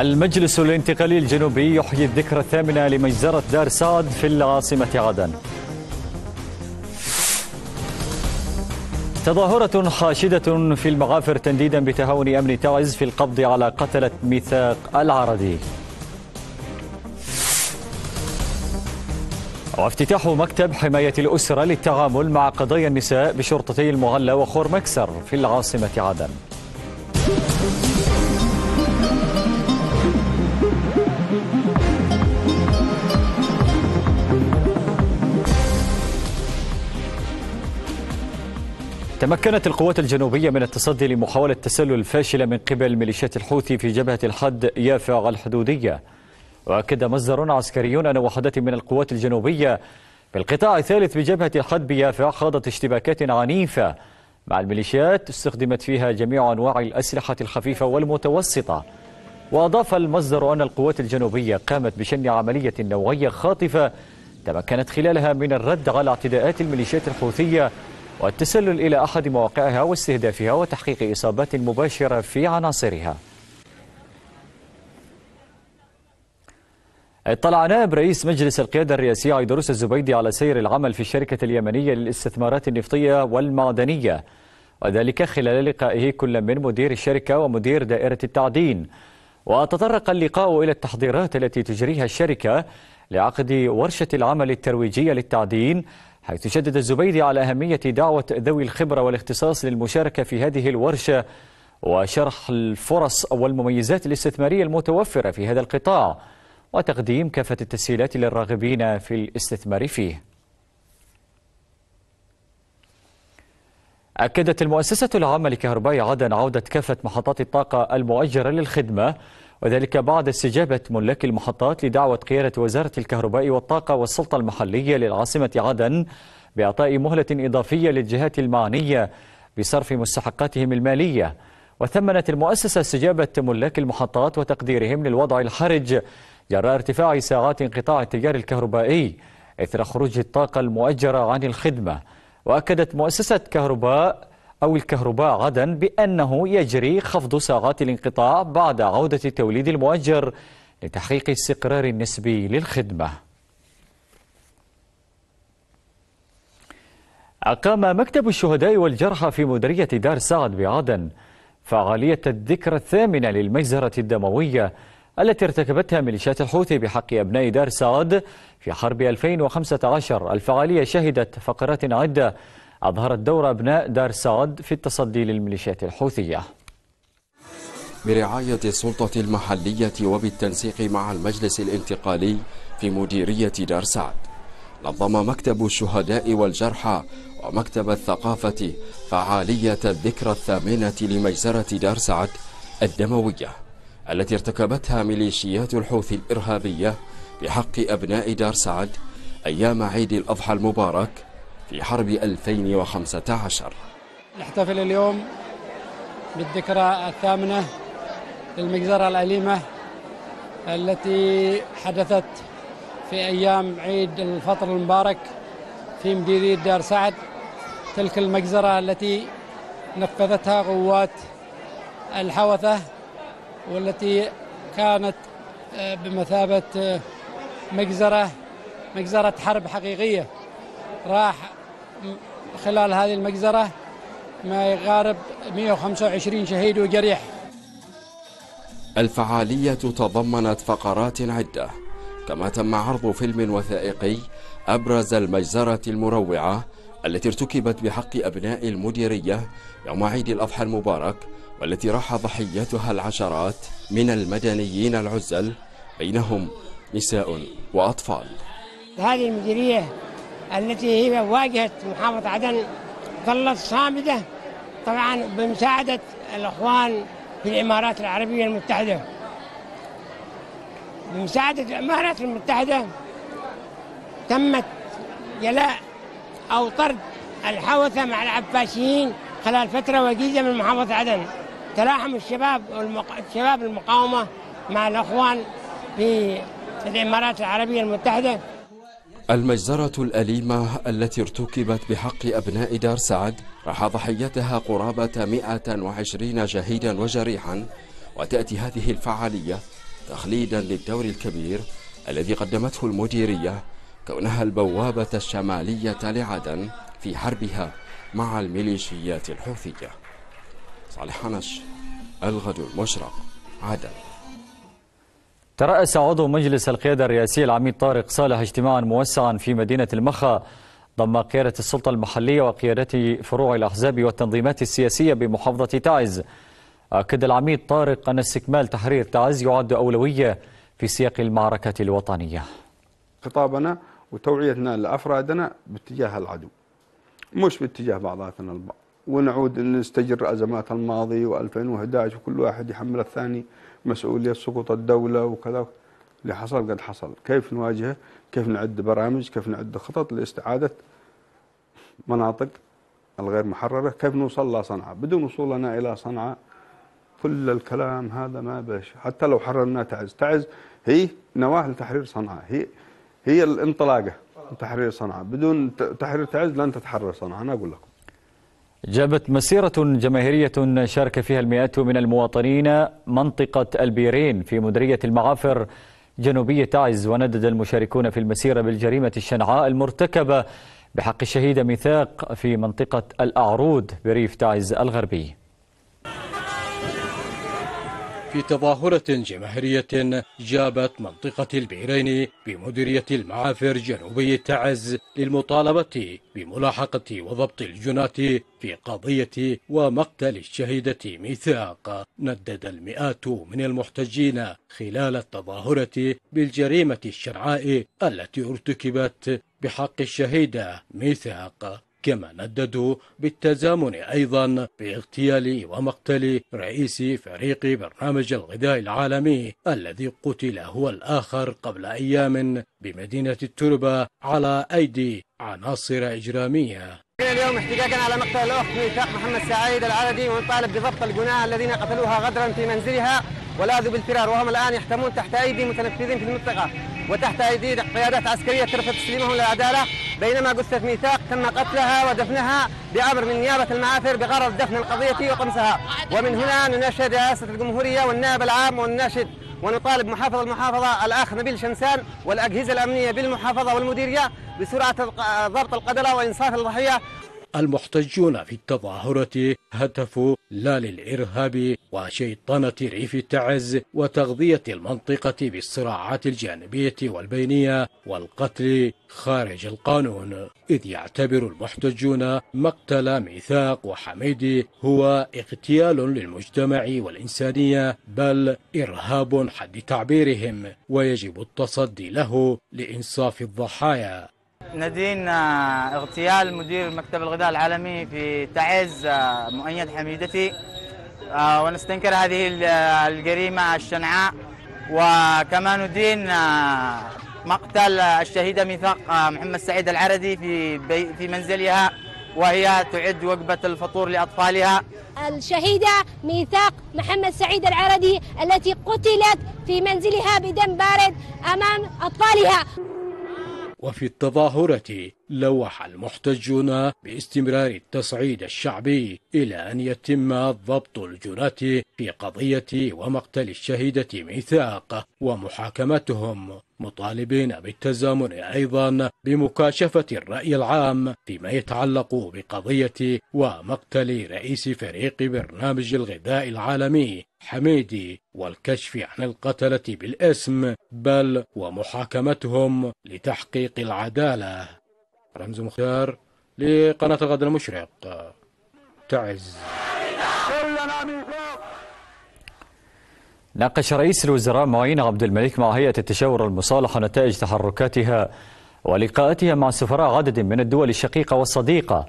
المجلس الانتقالي الجنوبي يحيي الذكرى الثامنة لمجزرة دار سعد في العاصمة عدن. تظاهرة حاشدة في المعافر تنديدا بتهاون أمن تعز في القبض على قتلة ميثاق العريدي. وافتتاح مكتب حماية الأسرة للتعامل مع قضايا النساء بشرطتي المعلى وخور مكسر في العاصمة عدن. تمكنت القوات الجنوبية من التصدي لمحاولة تسلل الفاشلة من قبل ميليشيات الحوثي في جبهة الحد يافع الحدودية. وأكد مصدر عسكري أن وحدة من القوات الجنوبية في القطاع الثالث بجبهة الحد بيافع خاضت اشتباكات عنيفة مع الميليشيات استخدمت فيها جميع أنواع الأسلحة الخفيفة والمتوسطة. وأضاف المصدر أن القوات الجنوبية قامت بشن عملية نوعية خاطفة تمكنت خلالها من الرد على اعتداءات الميليشيات الحوثية والتسلل إلى أحد مواقعها واستهدافها وتحقيق إصابات مباشرة في عناصرها. اطلع نائب رئيس مجلس القيادة الرئاسي عيدروس الزبيدي على سير العمل في الشركة اليمنية للاستثمارات النفطية والمعدنية، وذلك خلال لقائه كل من مدير الشركة ومدير دائرة التعدين. وتطرق اللقاء إلى التحضيرات التي تجريها الشركة لعقد ورشة العمل الترويجية للتعدين، حيث شدد الزبيدي على أهمية دعوة ذوي الخبرة والاختصاص للمشاركة في هذه الورشة وشرح الفرص والمميزات الاستثمارية المتوفرة في هذا القطاع وتقديم كافة التسهيلات للراغبين في الاستثمار فيه. أكدت المؤسسة العامة لكهرباء عدن عودة كافة محطات الطاقة المؤجرة للخدمة، وذلك بعد استجابة ملاك المحطات لدعوة قيادة وزارة الكهرباء والطاقة والسلطة المحلية للعاصمة عدن بإعطاء مهلة إضافية للجهات المعنية بصرف مستحقاتهم المالية. وثمنت المؤسسة استجابة ملاك المحطات وتقديرهم للوضع الحرج جراء ارتفاع ساعات انقطاع التيار الكهربائي إثر خروج الطاقة المؤجرة عن الخدمة. وأكدت مؤسسة الكهرباء عدن بأنه يجري خفض ساعات الانقطاع بعد عودة التوليد المؤجر لتحقيق استقرار نسبي للخدمة. أقام مكتب الشهداء والجرحى في مديرية دار سعد بعدن فعالية الذكرى الثامنة للمجزرة الدموية التي ارتكبتها ميليشيات الحوثي بحق أبناء دار سعد في حرب 2015. الفعالية شهدت فقرات عدة أظهرت دور أبناء دار سعد في التصدي للميليشيات الحوثية. برعاية السلطة المحلية وبالتنسيق مع المجلس الانتقالي في مديرية دار سعد، نظم مكتب الشهداء والجرحى ومكتب الثقافة فعالية الذكرى الثامنة لمجزرة دار سعد الدموية التي ارتكبتها ميليشيات الحوثي الإرهابية بحق أبناء دار سعد أيام عيد الأضحى المبارك في حرب 2015. نحتفل اليوم بالذكرى الثامنة للمجزرة الأليمة التي حدثت في أيام عيد الفطر المبارك في مديرية دار سعد، تلك المجزرة التي نفذتها قوات الحوثة والتي كانت بمثابة مجزرة حرب حقيقية. راح خلال هذه المجزرة ما يقارب 125 شهيد وجريح. الفعالية تضمنت فقرات عدة، كما تم عرض فيلم وثائقي أبرز المجزرة المروعة التي ارتكبت بحق أبناء المديرية يوم عيد الأضحى المبارك، والتي راح ضحيتها العشرات من المدنيين العزل بينهم نساء وأطفال. هذه المديرية التي هي واجهت محافظة عدن ظلت صامدة طبعا بمساعدة الأخوان في الإمارات العربية المتحدة، بمساعدة الإمارات المتحدة تمت جلاء أو طرد الحوثة مع العباسيين خلال فترة وجيزة من محافظة عدن. تلاحم الشباب المقاومة مع الأخوان في الإمارات العربية المتحدة. المجزرة الأليمة التي ارتكبت بحق أبناء دار سعد راح ضحيتها قرابة 120 شهيدا وجريحا، وتأتي هذه الفعالية تخليدا للدور الكبير الذي قدمته المديرية كونها البوابة الشمالية لعدن في حربها مع الميليشيات الحوثية. صالح حنش، الغد المشرق، عدن. ترأس عضو مجلس القيادة الرئاسي العميد طارق صالح اجتماعا موسعا في مدينة المخا ضم قيادة السلطة المحلية وقيادة فروع الأحزاب والتنظيمات السياسية بمحافظة تعز. أكد العميد طارق أن استكمال تحرير تعز يعد أولوية في سياق المعركة الوطنية. خطابنا وتوعيتنا لأفرادنا باتجاه العدو مش باتجاه بعضاتنا البعض، ونعود نستجر أزمات الماضي و2011 وكل واحد يحمل الثاني مسؤولية سقوط الدولة وكذا. اللي حصل قد حصل، كيف نواجهه؟ كيف نعد برامج؟ كيف نعد خطط لاستعادة مناطق الغير محررة؟ كيف نوصل لصنعاء؟ بدون وصولنا إلى صنعاء كل الكلام هذا ما بش، حتى لو حررنا تعز، تعز هي نواة لتحرير صنعاء، هي الانطلاقة لتحرير صنعاء، بدون تحرير تعز لن تتحرر صنعاء، أنا أقول لكم. جابت مسيرة جماهيرية شارك فيها المئات من المواطنين منطقة البيرين في مديرية المعافر جنوبية تعز، وندد المشاركون في المسيرة بالجريمة الشنعاء المرتكبة بحق الشهيدة ميثاق في منطقة الأعرود بريف تعز الغربي. في تظاهرة جماهيرية جابت منطقة البيرين بمديرية المعافر جنوبي تعز للمطالبة بملاحقة وضبط الجنات في قضية ومقتل الشهيدة ميثاق. ندد المئات من المحتجين خلال التظاهرة بالجريمة الشنعاء التي ارتكبت بحق الشهيدة ميثاق، كما نددوا بالتزامن أيضا باغتيال ومقتل رئيس فريق برنامج الغذاء العالمي الذي قتل هو الآخر قبل أيام بمدينة التربة على أيدي عناصر إجرامية. اليوم احتجاجا على مقتل الأخت ميثاق محمد سعيد العريدي، ونطالب بضبط الجناة الذين قتلوها غدرا في منزلها ولاذوا بالفرار، وهم الآن يحتمون تحت أيدي متنفذين في المنطقة وتحت أيدي قيادات عسكرية ترفض تسليمهم للعدالة، بينما جثة ميثاق تم قتلها ودفنها بأمر من نيابة المعافر بغرض دفن القضية وقمصها. ومن هنا نناشد رئاسة الجمهورية والنائب العام والناشد، ونطالب محافظ المحافظة الأخ نبيل شمسان والأجهزة الأمنية بالمحافظة والمديرية بسرعة ضبط القتلى وإنصاف الضحية. المحتجون في التظاهرة هتفوا لا للإرهاب وشيطنة ريف تعز وتغذية المنطقة بالصراعات الجانبية والبينية والقتل خارج القانون، إذ يعتبر المحتجون مقتل ميثاق وحميدي هو اغتيال للمجتمع والإنسانية، بل إرهاب حد تعبيرهم، ويجب التصدي له لإنصاف الضحايا. ندينا اغتيال مدير مكتب الغذاء العالمي في تعز مؤيد حميدتي، ونستنكر هذه الجريمة الشنعاء، وكما ندين مقتل الشهيدة ميثاق محمد سعيد العريدي في منزلها وهي تعد وجبة الفطور لأطفالها. الشهيدة ميثاق محمد سعيد العريدي التي قتلت في منزلها بدم بارد أمام أطفالها. وفي التظاهرة لوح المحتجون باستمرار التصعيد الشعبي إلى أن يتم ضبط الجنات في قضية ومقتل الشهيدة ميثاق ومحاكمتهم، مطالبين بالتزامن أيضا بمكاشفة الرأي العام فيما يتعلق بقضية ومقتل رئيس فريق برنامج الغذاء العالمي حميدي والكشف عن القتلة بالاسم، بل ومحاكمتهم لتحقيق العدالة. رمز مختار لقناة الغد المشرق، تعز. ناقش رئيس الوزراء معين عبد الملك مع هيئة التشاور والمصالحة نتائج تحركاتها ولقاءاتها مع سفراء عدد من الدول الشقيقة والصديقة،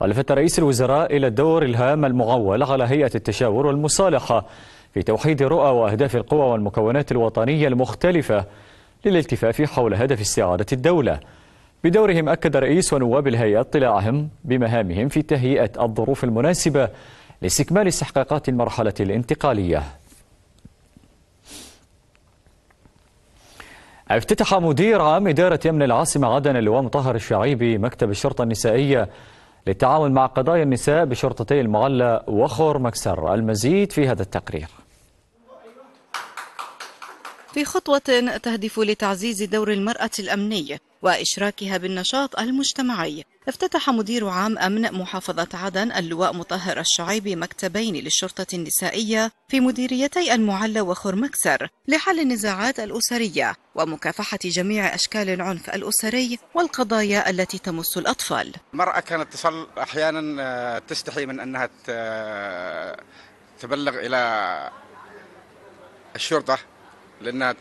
ولفت رئيس الوزراء إلى الدور الهام المعول على هيئة التشاور والمصالحة في توحيد رؤى وأهداف القوى والمكونات الوطنية المختلفة للالتفاف حول هدف استعادة الدولة. بدورهم أكد رئيس ونواب الهيئة اطلاعهم بمهامهم في تهيئة الظروف المناسبة لاستكمال استحقاقات المرحلة الانتقالية. افتتح مدير عام إدارة أمن العاصمة عدن اللواء مطهر الشعيبي مكتب الشرطة النسائية للتعاون مع قضايا النساء بشرطتي المعلة وخور مكسر. المزيد في هذا التقرير. في خطوة تهدف لتعزيز دور المرأة الأمني وإشراكها بالنشاط المجتمعي، افتتح مدير عام أمن محافظة عدن اللواء مطهر الشعيبي مكتبين للشرطة النسائية في مديريتي المعلى وخرمكسر لحل النزاعات الأسرية ومكافحة جميع أشكال العنف الأسري والقضايا التي تمس الأطفال. المرأة كانت تصل أحيانا تستحي من أنها تبلغ إلى الشرطة لأنها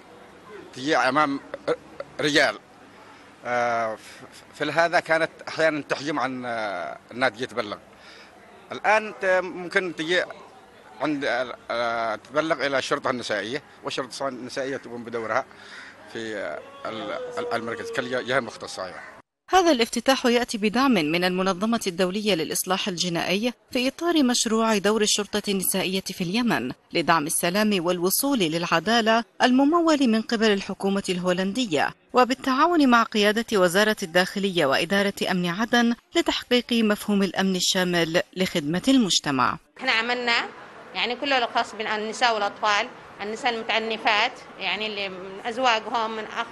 تجي أمام رجال، فلهذا كانت أحيانا تحجم عن أنها تجي تبلغ. الآن ممكن تجي تبلغ إلى الشرطة النسائية، والشرطة النسائية تقوم بدورها في المركز كجهة مختصة يعني. هذا الافتتاح يأتي بدعم من المنظمة الدولية للإصلاح الجنائي في إطار مشروع دور الشرطة النسائية في اليمن لدعم السلام والوصول للعدالة الممول من قبل الحكومة الهولندية، وبالتعاون مع قيادة وزارة الداخلية وإدارة أمن عدن لتحقيق مفهوم الأمن الشامل لخدمة المجتمع. احنا عملنا يعني كله الخاص بالنساء والأطفال، النساء المتعنفات يعني اللي من أزواجهم من أخ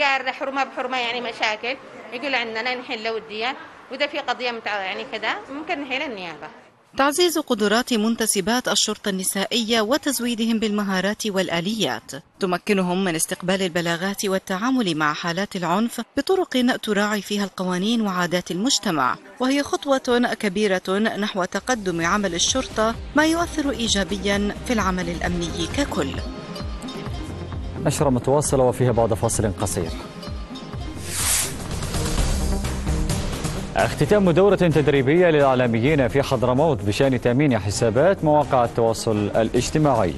قال حرمة بحرمة يعني مشاكل، يقول عندنا نحل وديا، وإذا في قضية متعارضة يعني كذا ممكن نحل النيابة. تعزيز قدرات منتسبات الشرطة النسائية وتزويدهم بالمهارات والآليات تمكنهم من استقبال البلاغات والتعامل مع حالات العنف بطرق تراعي فيها القوانين وعادات المجتمع، وهي خطوة كبيرة نحو تقدم عمل الشرطة ما يؤثر إيجابيا في العمل الأمني ككل. نشرة متواصلة وفيها بعد فاصل قصير. اختتام دورة تدريبية للإعلاميين في حضرموت بشأن تأمين حسابات مواقع التواصل الاجتماعي.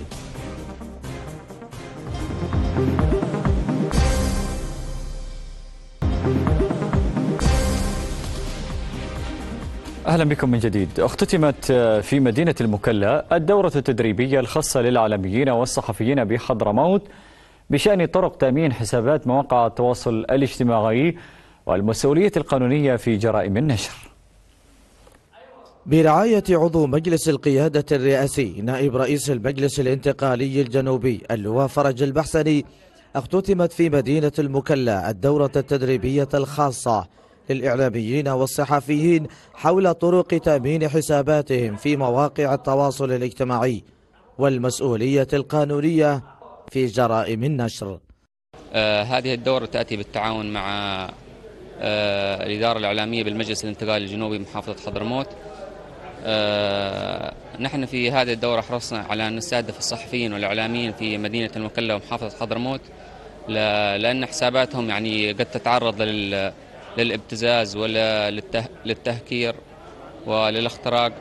أهلا بكم من جديد. اختتمت في مدينة المكلا الدورة التدريبية الخاصة للإعلاميين والصحفيين بحضرموت بشأن طرق تأمين حسابات مواقع التواصل الاجتماعي والمسؤولية القانونية في جرائم النشر. برعاية عضو مجلس القيادة الرئاسي نائب رئيس المجلس الانتقالي الجنوبي اللواء فرج البحسني، اختتمت في مدينة المكلا الدورة التدريبية الخاصة للإعلاميين والصحفيين حول طرق تأمين حساباتهم في مواقع التواصل الاجتماعي والمسؤولية القانونية في جرائم النشر. هذه الدورة تأتي بالتعاون مع الإدارة الإعلامية بالمجلس الانتقالي الجنوبي بمحافظة حضرموت. نحن في هذه الدورة حرصنا على أن نستهدف الصحفيين والإعلاميين في مدينة المكلا ومحافظة حضرموت، لأن حساباتهم يعني قد تتعرض للابتزاز وللتهكير وللاختراق.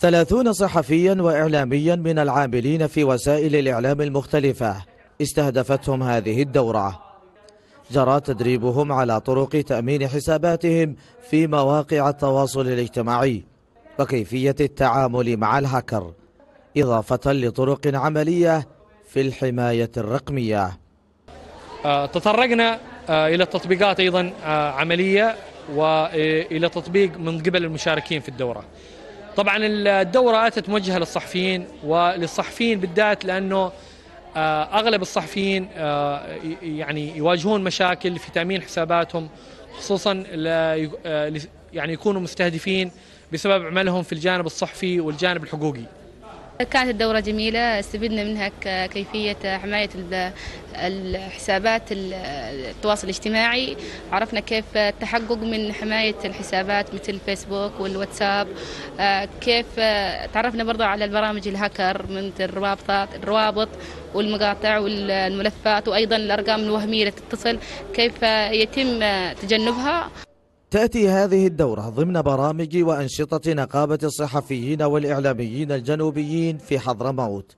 30 صحفيا وإعلاميا من العاملين في وسائل الإعلام المختلفة استهدفتهم هذه الدورة. جرى تدريبهم على طرق تأمين حساباتهم في مواقع التواصل الاجتماعي وكيفية التعامل مع الهاكر، إضافة لطرق عملية في الحماية الرقمية. تطرقنا إلى تطبيقات أيضا عملية وإلى تطبيق من قبل المشاركين في الدورة. طبعا الدورة أتت موجهة للصحفيين وللصحفيين بالذات، لأنه أغلب الصحفيين يعني يواجهون مشاكل في تأمين حساباتهم، خصوصا يعني يكونوا مستهدفين بسبب عملهم في الجانب الصحفي والجانب الحقوقي. كانت الدورة جميلة، استفدنا منها كيفية حماية الحسابات التواصل الاجتماعي، عرفنا كيف التحقق من حماية الحسابات مثل الفيسبوك والواتساب، كيف تعرفنا برضه على البرامج الهاكر من الروابط والمقاطع والملفات، وأيضا الأرقام الوهمية التي تتصل كيف يتم تجنبها. تأتي هذه الدورة ضمن برامج وأنشطة نقابة الصحفيين والإعلاميين الجنوبيين في حضرموت،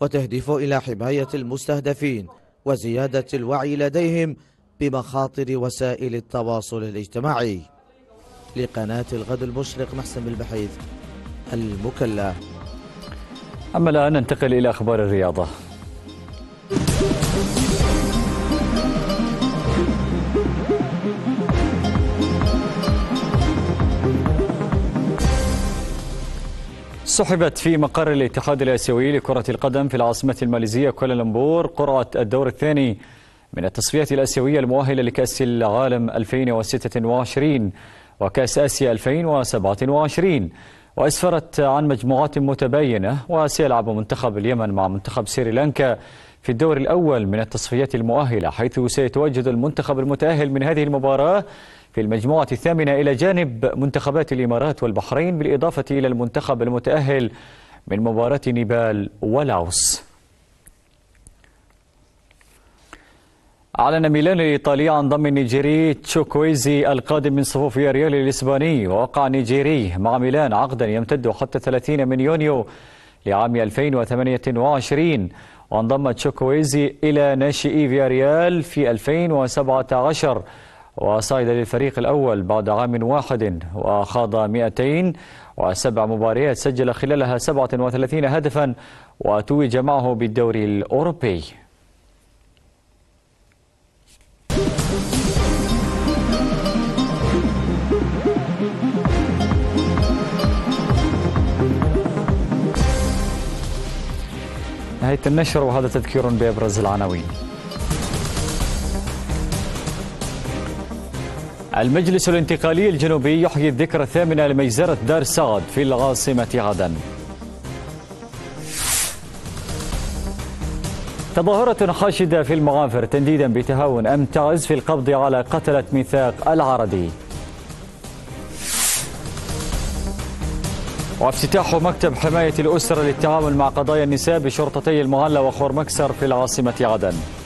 وتهدف إلى حماية المستهدفين وزيادة الوعي لديهم بمخاطر وسائل التواصل الاجتماعي. لقناة الغد المشرق، محسن البحيث، المكلا. أما الآن ننتقل إلى أخبار الرياضة. سحبت في مقر الاتحاد الآسيوي لكرة القدم في العاصمة الماليزية كوالالمبور قرعة الدور الثاني من التصفيات الآسيوية المؤهلة لكأس العالم 2026 وكأس آسيا 2027، وأسفرت عن مجموعات متباينة، وسيلعب منتخب اليمن مع منتخب سريلانكا في الدور الأول من التصفيات المؤهلة، حيث سيتواجد المنتخب المتأهل من هذه المباراة في المجموعة الثامنة إلى جانب منتخبات الإمارات والبحرين، بالإضافة إلى المنتخب المتأهل من مباراة نيبال ولاوس. أعلن ميلان الإيطالي عن ضم النيجيري تشوكويزي القادم من صفوف فياريال الإسباني، ووقع النيجيري مع ميلان عقدا يمتد حتى 30 من يونيو لعام 2028، وانضم تشوكويزي إلى ناشئي فياريال في 2017 وصعد للفريق الأول بعد عام واحد، وخاض 207 مباريات سجل خلالها 37 هدفا وتوج معه بالدوري الأوروبي. نهاية النشر، وهذا تذكير بأبرز العناوين. المجلس الانتقالي الجنوبي يحيي الذكرى الثامنة لمجزرة دار سعد في العاصمة عدن. تظاهرة حاشدة في المعافر تنديدا بتهاون أم تعز في القبض على قتلة ميثاق العريدي. وافتتاح مكتب حماية الأسرة للتعامل مع قضايا النساء بشرطتي المعلى وخور مكسر في العاصمة عدن.